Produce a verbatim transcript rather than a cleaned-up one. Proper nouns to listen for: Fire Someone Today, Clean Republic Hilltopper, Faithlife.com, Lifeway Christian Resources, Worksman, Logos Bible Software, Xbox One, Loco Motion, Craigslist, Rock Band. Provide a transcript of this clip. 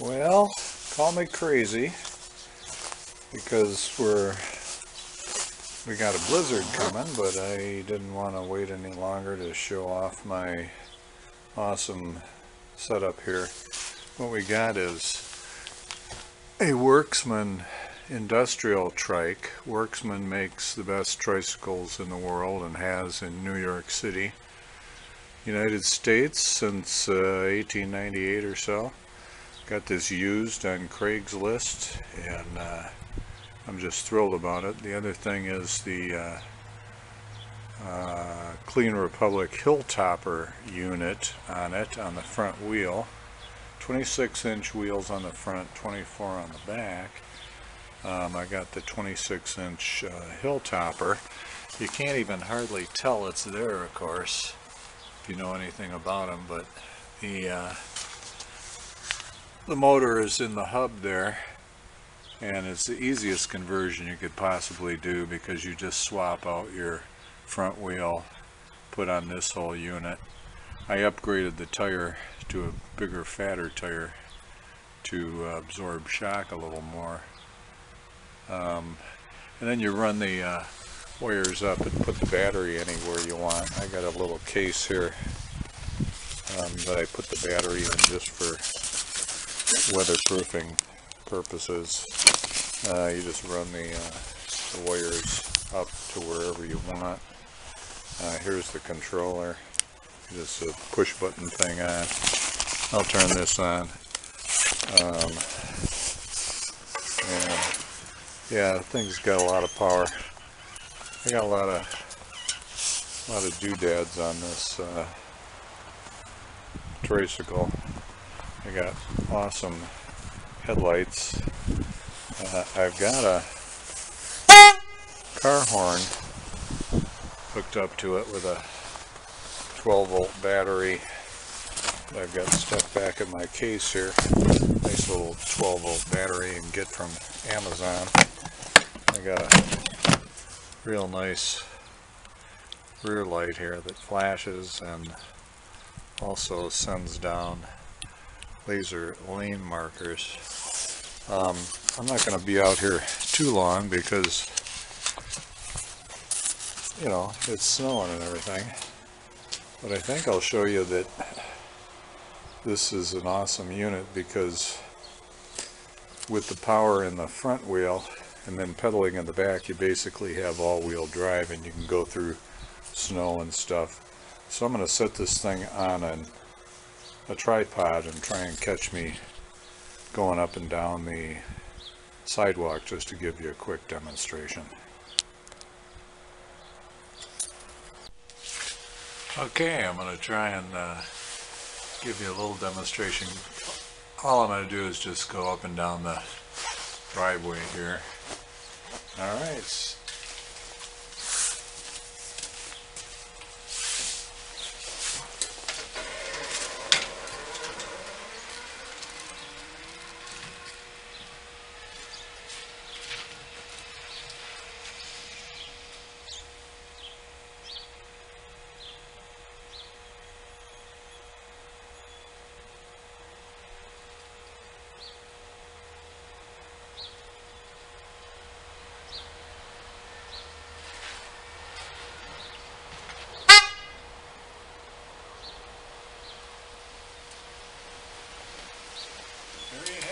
Well, call me crazy, because we're we got a blizzard coming, but I didn't want to wait any longer to show off my awesome setup here. What we got is a Worksman industrial trike. Worksman makes the best tricycles in the world and has in New York City, United States, since uh, eighteen ninety-eight or so. Got this used on Craigslist, and uh, I'm just thrilled about it. The other thing is the uh, uh, Clean Republic Hilltopper unit on it, on the front wheel. twenty-six inch wheels on the front, twenty-four on the back. Um, I got the twenty-six inch uh, Hilltopper. You can't even hardly tell it's there, of course, if you know anything about them, but the uh, the motor is in the hub there, and it's the easiest conversion you could possibly do, because you just swap out your front wheel, put on this whole unit. I upgraded the tire to a bigger, fatter tire to uh, absorb shock a little more. Um, and then you run the uh, wires up and put the battery anywhere you want. I got a little case here um, that I put the battery in just for weatherproofing purposes. Uh, you just run the, uh, the wires up to wherever you want. Uh, here's the controller. Just a push button thing on. I'll turn this on. Um, and yeah, thing's got a lot of power. I got a lot of a lot of doodads on this uh, tricycle. I got awesome headlights. Uh, I've got a car horn hooked up to it with a twelve volt battery. I've got stuff back in my case here. Nice little twelve volt battery you can get from Amazon. I got a real nice rear light here that flashes and also sends down laser lane markers. Um, I'm not going to be out here too long because, you know, it's snowing and everything. But I think I'll show you that this is an awesome unit, because with the power in the front wheel and then pedaling in the back, you basically have all-wheel drive, and you can go through snow and stuff. So I'm going to set this thing on an, a tripod and try and catch me going up and down the sidewalk, just to give you a quick demonstration. Okay, I'm going to try and uh, give you a little demonstration. All I'm going to do is just go up and down the driveway here. All right. Very